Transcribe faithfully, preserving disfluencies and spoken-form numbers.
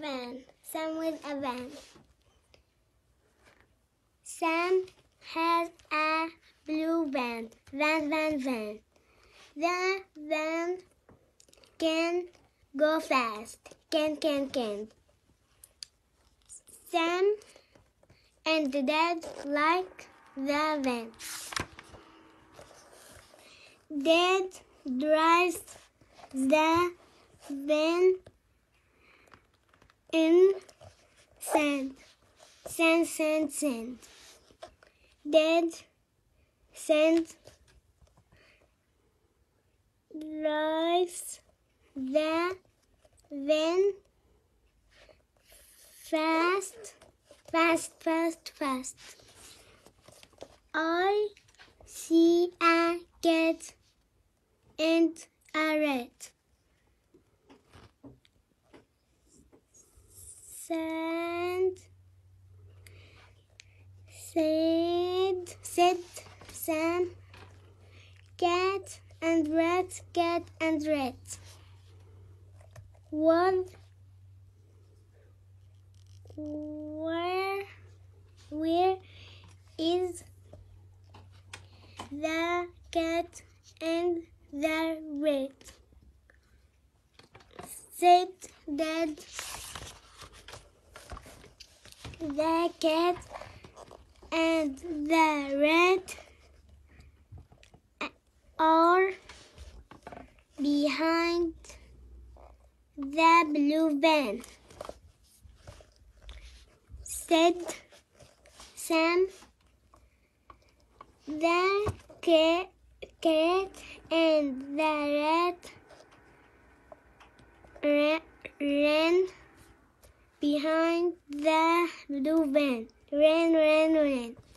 van. Sam with a van. Sam has a blue van. Van, van, van. The van can go fast. Can, can, can. Sam and Dad like the van. Dad drives the van in sand. Sand, sand, sand. Dad sends drives the van fast, fast, fast, fast. I see a cat and a rat. Sand, said, said, Sam, cat and rat, cat and rat. What? Where, where is the cat and the rat? Said Dad. The cat and the rat are behind the blue van. Said Sam, the cat, cat and the rat ra ran behind the blue van. Ran, ran, ran.